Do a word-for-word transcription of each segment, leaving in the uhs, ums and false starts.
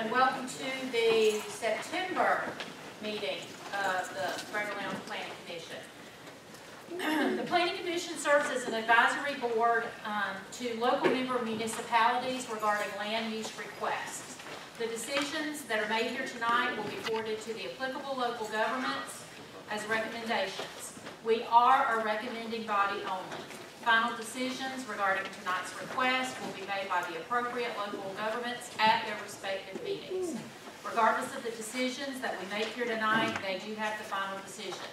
and welcome to the September meeting of the Greater Lowndes Planning Commission. The Planning Commission serves as an advisory board um, to local member municipalities regarding land use requests. The decisions that are made here tonight will be forwarded to the applicable local governments as recommendations. We are a recommending body only. Final decisions regarding tonight's request will be made by the appropriate local governments at their respective meetings. Regardless of the decisions that we make here tonight, they do have the final decision.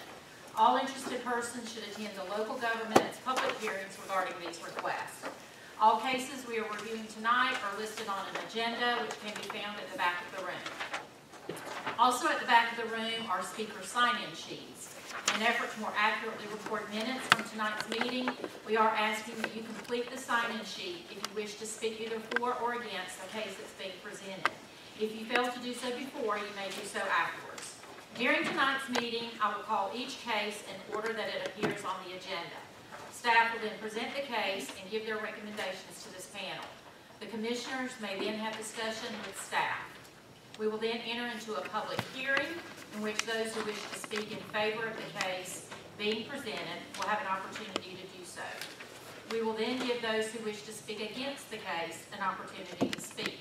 All interested persons should attend the local government's public hearings regarding these requests. All cases we are reviewing tonight are listed on an agenda, which can be found at the back of the room. Also at the back of the room are speaker sign-in sheets. In an effort to more accurately record minutes from tonight's meeting, we are asking that you complete the sign-in sheet if you wish to speak either for or against the case that's being presented. If you fail to do so before, you may do so afterwards. During tonight's meeting, I will call each case in order that it appears on the agenda. Staff will then present the case and give their recommendations to this panel. The commissioners may then have discussion with staff. We will then enter into a public hearing in which those who wish to speak in favor of the case being presented will have an opportunity to do so. We will then give those who wish to speak against the case an opportunity to speak.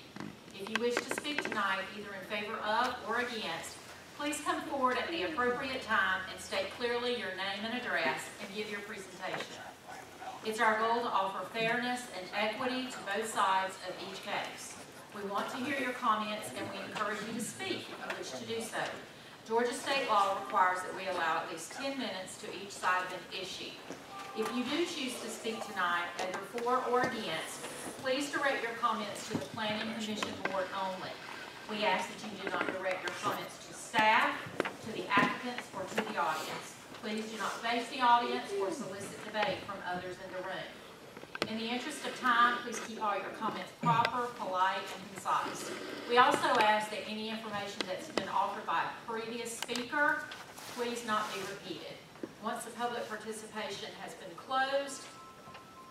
If you wish to speak tonight, either in favor of or against, please come forward at the appropriate time and state clearly your name and address and give your presentation. It's our goal to offer fairness and equity to both sides of each case. We want to hear your comments and we encourage you to speak if you wish to do so. Georgia state law requires that we allow at least ten minutes to each side of an issue. If you do choose to speak tonight, either for or against, please direct your comments to the Planning Commission Board only. We ask that you do not direct your comments to staff, to the applicants, or to the audience. Please do not face the audience or solicit debate from others in the room. In the interest of time, please keep all your comments proper, polite, and concise. We also ask that any information that's been offered by a previous speaker, please not be repeated. Once the public participation has been closed,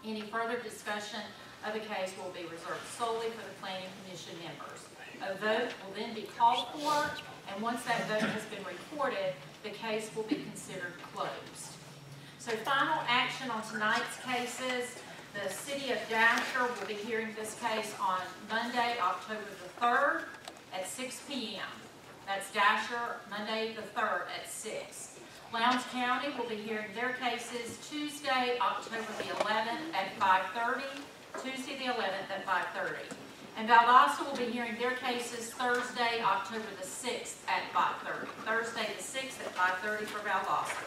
any further discussion of the case will be reserved solely for the Planning Commission members. A vote will then be called for, and once that vote has been recorded, the case will be considered closed. So final action on tonight's cases, the City of Dasher will be hearing this case on Monday, October the third at six p m That's Dasher, Monday the third at six. Lowndes County will be hearing their cases Tuesday, October the eleventh at five thirty, Tuesday the eleventh at five thirty. And Valdosta will be hearing their cases Thursday, October the sixth at five thirty. Thursday the sixth at five thirty for Valdosta.